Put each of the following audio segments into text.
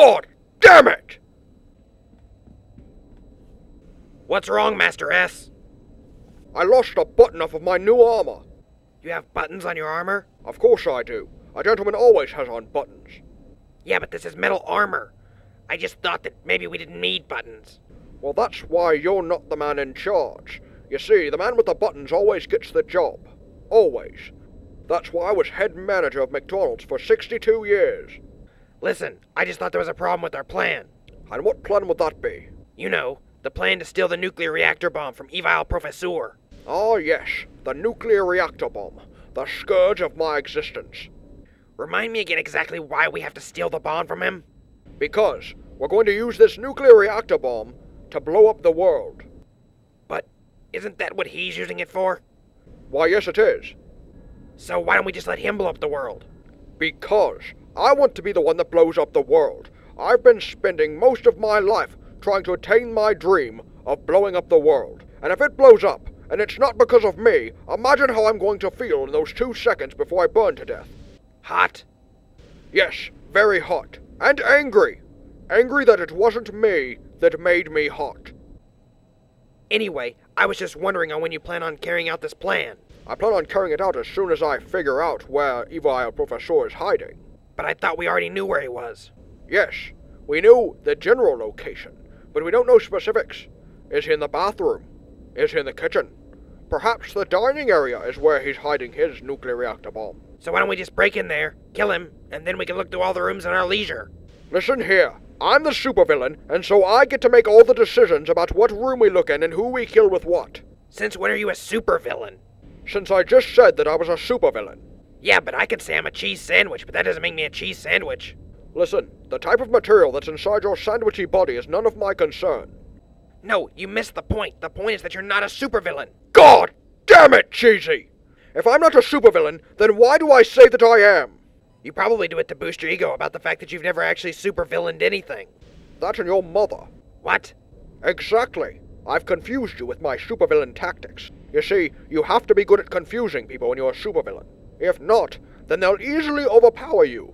God damn it! What's wrong, Master S? I lost a button off of my new armor. You have buttons on your armor? Of course I do. A gentleman always has on buttons. Yeah, but this is metal armor. I just thought that maybe we didn't need buttons. Well, that's why you're not the man in charge. You see, the man with the buttons always gets the job. Always. That's why I was head manager of McDonald's for 62 years. Listen, I just thought there was a problem with our plan. And what plan would that be? You know, the plan to steal the nuclear reactor bomb from Evil Professor. Ah, yes, the nuclear reactor bomb. The scourge of my existence. Remind me again exactly why we have to steal the bomb from him? Because we're going to use this nuclear reactor bomb to blow up the world. But isn't that what he's using it for? Why, yes it is. So why don't we just let him blow up the world? Because I want to be the one that blows up the world. I've been spending most of my life trying to attain my dream of blowing up the world. And if it blows up, and it's not because of me, imagine how I'm going to feel in those 2 seconds before I burn to death. Hot? Yes, very hot. And angry. Angry that it wasn't me that made me hot. Anyway, I was just wondering on when you plan on carrying out this plan. I plan on carrying it out as soon as I figure out where Evil Professor is hiding. But I thought we already knew where he was. Yes, we knew the general location, but we don't know specifics. Is he in the bathroom? Is he in the kitchen? Perhaps the dining area is where he's hiding his nuclear reactor bomb. So why don't we just break in there, kill him, and then we can look through all the rooms at our leisure? Listen here, I'm the supervillain, and so I get to make all the decisions about what room we look in and who we kill with what. Since when are you a supervillain? Since I just said that I was a supervillain. Yeah, but I could say I'm a cheese sandwich, but that doesn't make me a cheese sandwich. Listen, the type of material that's inside your sandwichy body is none of my concern. No, you missed the point. The point is that you're not a supervillain. God damn it, Cheesy! If I'm not a supervillain, then why do I say that I am? You probably do it to boost your ego about the fact that you've never actually supervillained anything. That and your mother. What? Exactly. I've confused you with my supervillain tactics. You see, you have to be good at confusing people when you're a supervillain. If not, then they'll easily overpower you.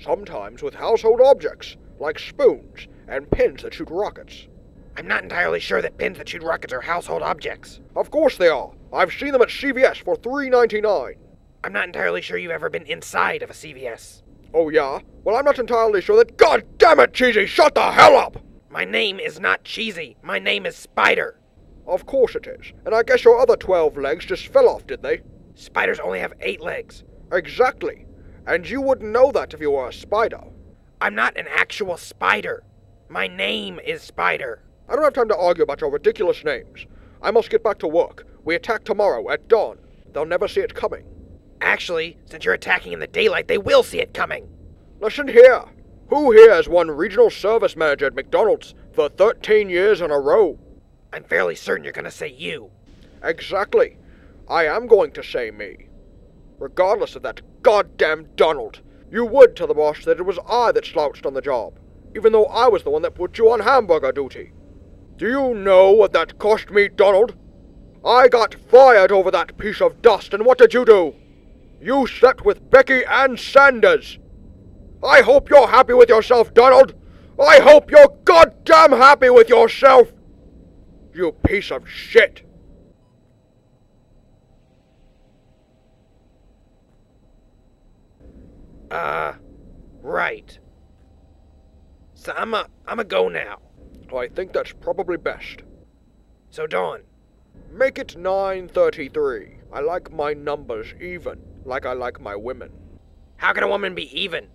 Sometimes with household objects, like spoons and pins that shoot rockets. I'm not entirely sure that pins that shoot rockets are household objects. Of course they are. I've seen them at CVS for $3.99. I'm not entirely sure you've ever been inside of a CVS. Oh yeah? Well, I'm not entirely sure that— God damn it, Cheesy! Shut the hell up! My name is not Cheesy. My name is Spider. Of course it is. And I guess your other 12 legs just fell off, did they? Spiders only have 8 legs. Exactly. And you wouldn't know that if you were a spider. I'm not an actual spider. My name is Spider. I don't have time to argue about your ridiculous names. I must get back to work. We attack tomorrow at dawn. They'll never see it coming. Actually, since you're attacking in the daylight, they will see it coming. Listen here. Who here has won regional service manager at McDonald's for 13 years in a row? I'm fairly certain you're going to say you. Exactly. I am going to say me. Regardless of that goddamn Donald, you would tell the boss that it was I that slouched on the job, even though I was the one that put you on hamburger duty. Do you know what that cost me, Donald? I got fired over that piece of dust, and what did you do? You slept with Becky Ann Sanders. I hope you're happy with yourself, Donald. I hope you're goddamn happy with yourself. You piece of shit. Right. So I'ma go now. Well, I think that's probably best. So, Dawn. Make it 9:33. I like my numbers even, like I like my women. How can a woman be even?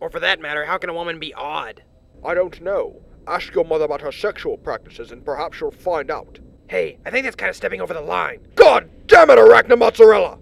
Or for that matter, how can a woman be odd? I don't know. Ask your mother about her sexual practices and perhaps she'll find out. Hey, I think that's kind of stepping over the line. God damn it, Arachna Mozzarella!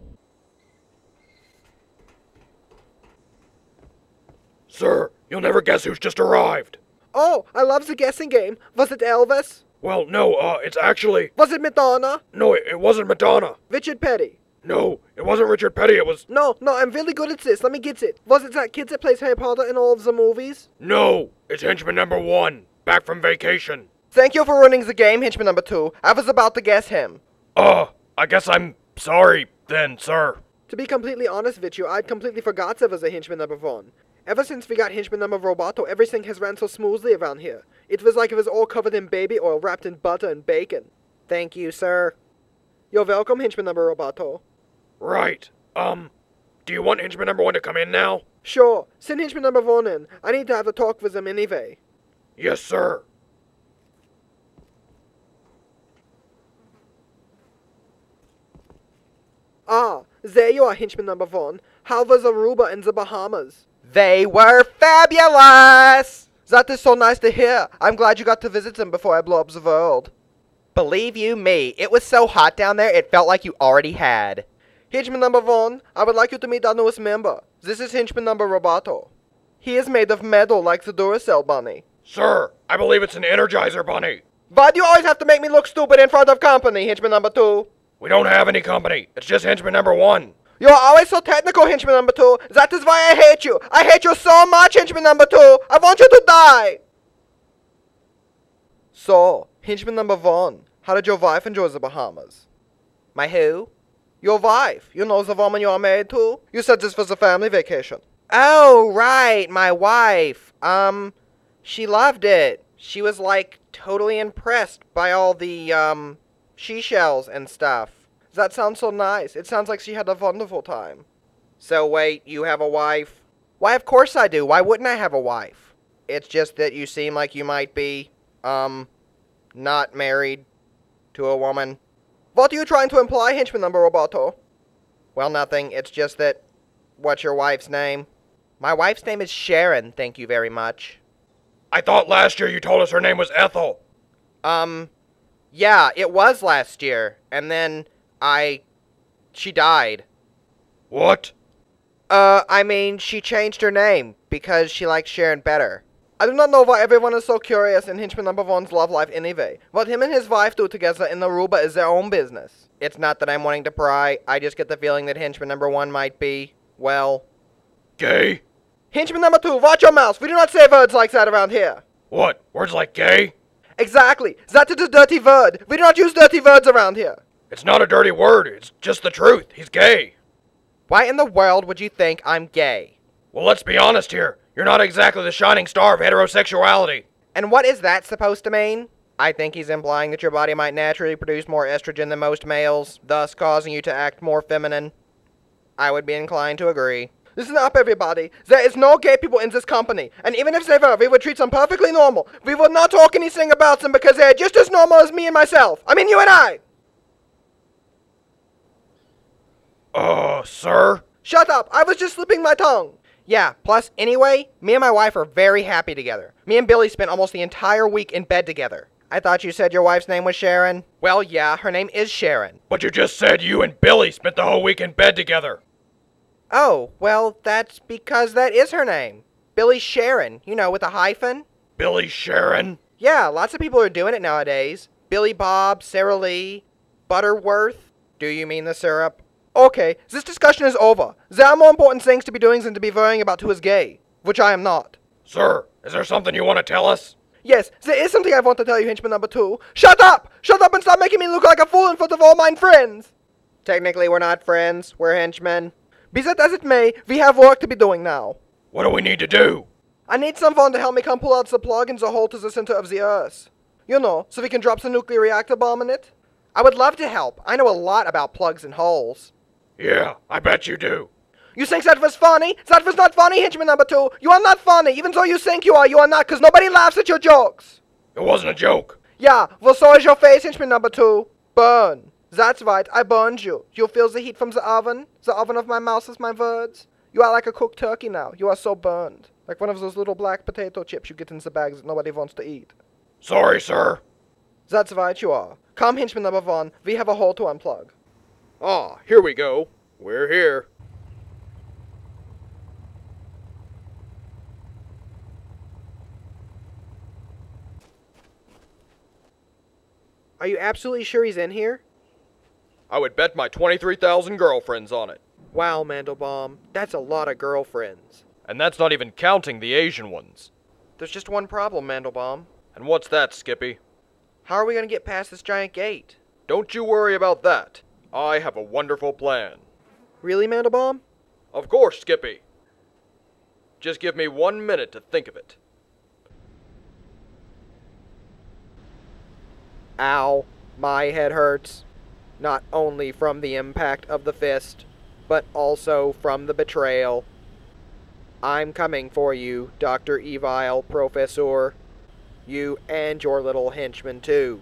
Sir, you'll never guess who's just arrived. Oh, I love the guessing game. Was it Elvis? Well, no, it's actually... Was it Madonna? No, it wasn't Madonna. Richard Petty. No, it wasn't Richard Petty, it was... No, I'm really good at this. Let me get it. Was it that kid that plays Harry Potter in all of the movies? No, it's henchman number 1, back from vacation. Thank you for running the game, henchman number 2. I was about to guess him. I guess I'm sorry then, sir. To be completely honest with you, I'd completely forgot there was a henchman number 1. Ever since we got henchman number Roboto, everything has ran so smoothly around here. It was like it was all covered in baby oil, wrapped in butter and bacon. Thank you, sir. You're welcome, henchman number Roboto. Right. Do you want henchman number 1 to come in now? Sure. Send henchman number 1 in. I need to have a talk with him anyway. Yes, sir. Ah, there you are, henchman number 1. How was Aruba and the Bahamas? They were fabulous! That is so nice to hear. I'm glad you got to visit them before I blow up the world. Believe you me, it was so hot down there it felt like you already had. Henchman number 1, I would like you to meet our newest member. This is henchman number Roboto. He is made of metal like the Duracell bunny. Sir, I believe it's an Energizer bunny. But you always have to make me look stupid in front of company, henchman number 2. We don't have any company. It's just henchman number 1. You're always so technical, henchman number 2. That is why I hate you. I hate you so much, henchman number 2. I want you to die. So, henchman number 1, how did your wife enjoy the Bahamas? My who? Your wife. You know the woman you are married to? You said this was a family vacation. Oh, right. My wife. She loved it. She was, like, totally impressed by all the, seashells and stuff. That sounds so nice. It sounds like she had a wonderful time. So wait, you have a wife? Why, of course I do. Why wouldn't I have a wife? It's just that you seem like you might be, not married to a woman. What are you trying to imply, henchman number Roboto? Well, nothing. It's just that... What's your wife's name? My wife's name is Sharon, thank you very much. I thought last year you told us her name was Ethel. Yeah, it was last year. And then... she died. What? I mean, she changed her name because she likes Sharon better. I do not know why everyone is so curious in henchman number 1's love life anyway. What him and his wife do together in Aruba is their own business. It's not that I'm wanting to pry, I just get the feeling that henchman number 1 might be, well... gay? Henchman number 2, watch your mouth! We do not say words like that around here! What? Words like gay? Exactly! That is a dirty word! We do not use dirty words around here! It's not a dirty word, it's just the truth. He's gay. Why in the world would you think I'm gay? Well, let's be honest here. You're not exactly the shining star of heterosexuality. And what is that supposed to mean? I think he's implying that your body might naturally produce more estrogen than most males, thus causing you to act more feminine. I would be inclined to agree. Listen up, everybody. There is no gay people in this company. And even if they were, we would treat them perfectly normal. We would not talk anything about them because they are just as normal as me and myself. I mean, you and I. Sir? Shut up! I was just slipping my tongue! Yeah, plus, anyway, me and my wife are very happy together. Me and Billy spent almost the entire week in bed together. I thought you said your wife's name was Sharon? Well, yeah, her name is Sharon. But you just said you and Billy spent the whole week in bed together. Oh, well, that's because that is her name. Billy Sharon, you know, with a hyphen. Billy Sharon? Yeah, lots of people are doing it nowadays. Billy Bob, Sara Lee, Butterworth. Do you mean the syrup? Okay, this discussion is over. There are more important things to be doing than to be worrying about who is gay, which I am not. Sir, is there something you want to tell us? Yes, there is something I want to tell you, henchman number 2. Shut up! Shut up and stop making me look like a fool in front of all my friends! Technically, we're not friends. We're henchmen. Be that as it may, we have work to be doing now. What do we need to do? I need someone to help me come pull out the plug and the hole to the center of the Earth. You know, so we can drop the nuclear reactor bomb in it. I would love to help. I know a lot about plugs and holes. Yeah, I bet you do. You think that was funny? That was not funny, henchman number 2. You are not funny. Even though you think you are not, because nobody laughs at your jokes. It wasn't a joke. Yeah, well, so is your face, henchman number 2. Burn. That's right, I burned you. You feel the heat from the oven? The oven of my mouth is my words. You are like a cooked turkey now. You are so burned. Like one of those little black potato chips you get in the bags that nobody wants to eat. Sorry, sir. That's right, you are. Come, henchman number 1. We have a hole to unplug. Ah, here we go. We're here. Are you absolutely sure he's in here? I would bet my 23,000 girlfriends on it. Wow, Mandlbaum, that's a lot of girlfriends. And that's not even counting the Asian ones. There's just one problem, Mandlbaum. And what's that, Skippy? How are we going to get past this giant gate? Don't you worry about that. I have a wonderful plan. Really, Mandlbaum? Of course, Skippy. Just give me 1 minute to think of it. Ow, my head hurts. Not only from the impact of the fist, but also from the betrayal. I'm coming for you, Dr. Evil Professor. You and your little henchman, too.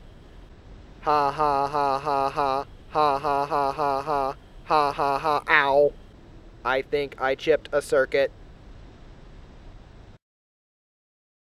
Ha ha ha ha ha, ha ha ha ha ha, ha ha ha, ow. I think I chipped a circuit.